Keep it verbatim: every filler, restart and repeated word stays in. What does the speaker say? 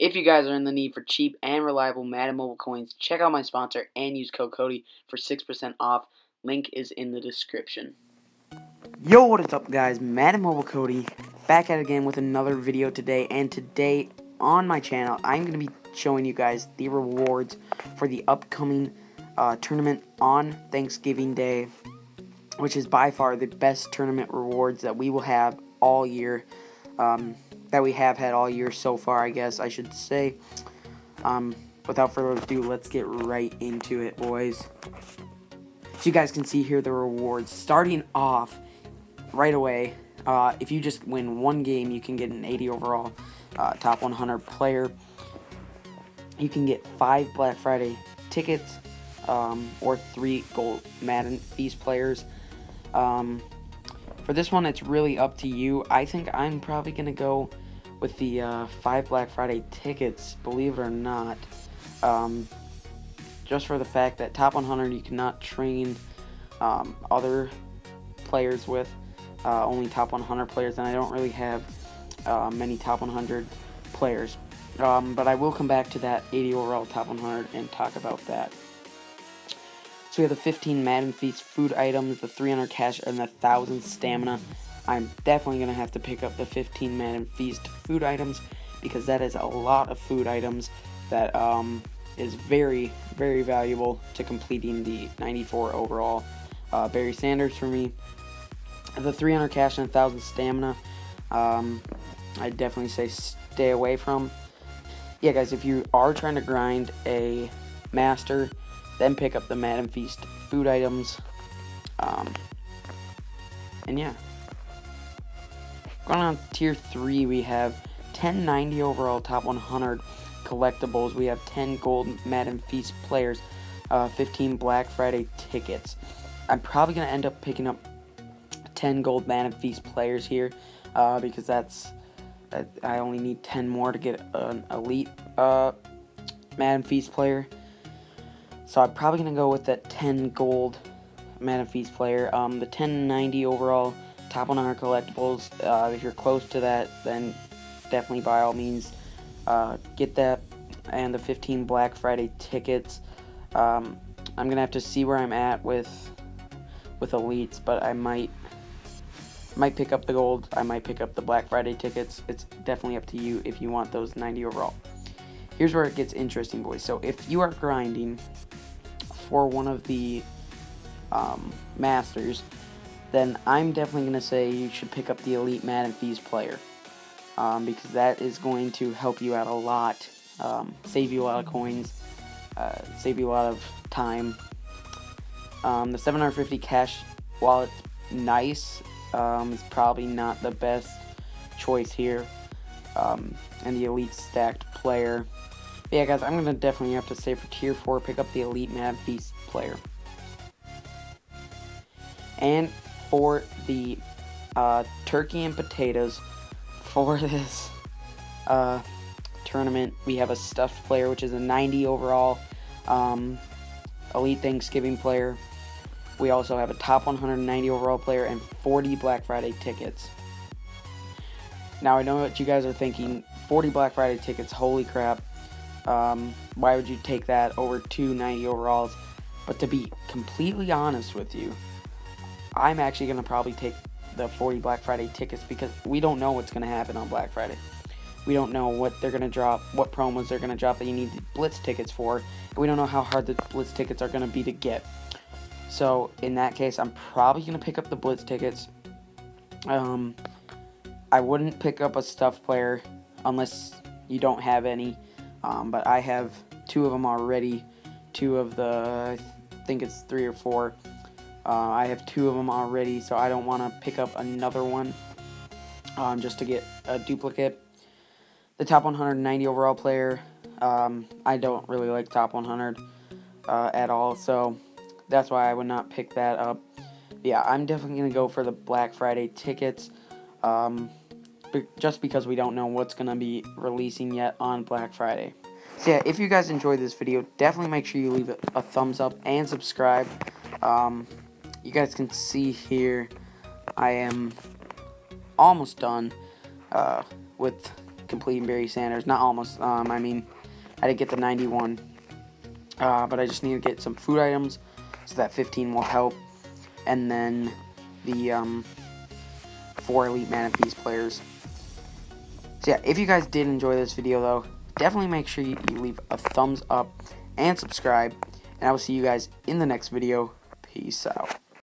If you guys are in the need for cheap and reliable Madden Mobile coins, check out my sponsor and use code Cody for six percent off. Link is in the description. Yo, what is up, guys? Madden Mobile Cody back at it again with another video today. And today on my channel, I'm going to be showing you guys the rewards for the upcoming uh, tournament on Thanksgiving Day, which is by far the best tournament rewards that we will have all year. Um... that we have had all year so far, I guess I should say. Um, without further ado, let's get right into it, boys. So you guys can see here the rewards. Starting off right away, uh, if you just win one game, you can get an eighty overall uh, top one hundred player. You can get five Black Friday tickets um, or three gold Madden Feast players. Um, For this one, it's really up to you. I think I'm probably going to go with the uh, five Black Friday tickets, believe it or not. Um, just for the fact that top one hundred you cannot train um, other players with, uh, only top one hundred players, and I don't really have uh, many top one hundred players. Um, but I will come back to that eighty overall top one hundred and talk about that. So we have the fifteen Madden Feast food items, the three hundred cash, and the one thousand stamina. I'm definitely going to have to pick up the fifteen Madden Feast food items because that is a lot of food items that um, is very, very valuable to completing the ninety-four overall uh, Barry Sanders for me. The three hundred cash and one thousand stamina, um, I definitely say stay away from. Yeah, guys, if you are trying to grind a master, then pick up the Madden Feast food items, um, and yeah. Going on to tier three, we have ten ninety overall top one hundred collectibles. We have ten gold Madden Feast players, uh, fifteen Black Friday tickets. I'm probably going to end up picking up ten gold Madden Feast players here, uh, because that's, that I only need ten more to get an elite uh, Madden Feast player. So I'm probably going to go with that ten gold Madden Feast player. Um, the ten ninety overall top one hundred collectibles, uh, if you're close to that, then definitely by all means uh, get that. And the fifteen Black Friday tickets. Um, I'm going to have to see where I'm at with with elites, but I might, might pick up the gold. I might pick up the Black Friday tickets. It's definitely up to you if you want those ninety overall. Here's where it gets interesting, boys. So if you are grinding for one of the um, masters, then I'm definitely going to say you should pick up the elite Madden Feast player, um, because that is going to help you out a lot, um, save you a lot of coins, uh, save you a lot of time. Um, the seven hundred fifty cash, while it's nice, um, it's probably not the best choice here, um, and the elite stacked player. But yeah, guys, I'm going to definitely have to say for tier four, pick up the elite Madden Feast player. And for the uh, turkey and potatoes for this uh, tournament, we have a stuffed player, which is a ninety overall um, elite Thanksgiving player. We also have a top one hundred ninety overall player and forty Black Friday tickets. Now, I know what you guys are thinking, forty Black Friday tickets, holy crap. Um, why would you take that over two ninety overalls? But to be completely honest with you, I'm actually going to probably take the forty Black Friday tickets because we don't know what's going to happen on Black Friday. We don't know what they're going to drop, what promos they're going to drop that you need blitz tickets for, and we don't know how hard the blitz tickets are going to be to get. So in that case, I'm probably going to pick up the blitz tickets. Um, I wouldn't pick up a stuffed player unless you don't have any. Um, but I have two of them already, two of the, I think it's three or four, uh, I have two of them already, so I don't want to pick up another one um, just to get a duplicate. The top one hundred ninety overall player, um, I don't really like top one hundred uh, at all, so that's why I would not pick that up. Yeah, I'm definitely going to go for the Black Friday tickets, um, just because we don't know what's going to be releasing yet on Black Friday. So yeah, if you guys enjoyed this video, definitely make sure you leave a, a thumbs up and subscribe. Um, you guys can see here, I am almost done uh, with completing Barry Sanders. Not almost. Um, I mean, I did get the ninety-one. Uh, but I just need to get some food items, so that fifteen will help. And then the um, four elite Man of Peace players. So yeah, if you guys did enjoy this video though, definitely make sure you, you leave a thumbs up and subscribe. And I will see you guys in the next video. Peace out.